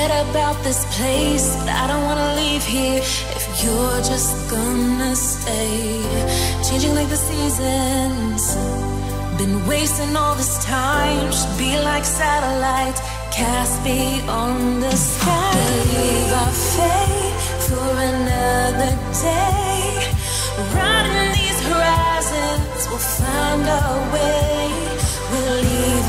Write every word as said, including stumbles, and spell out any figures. forget about this place, but I don't wanna leave here if you're just gonna stay. Changing like the seasons, been wasting all this time. Should be like satellites cast beyond the sky. Believe our fate for another day. Riding these horizons, we'll find our way. We'll leave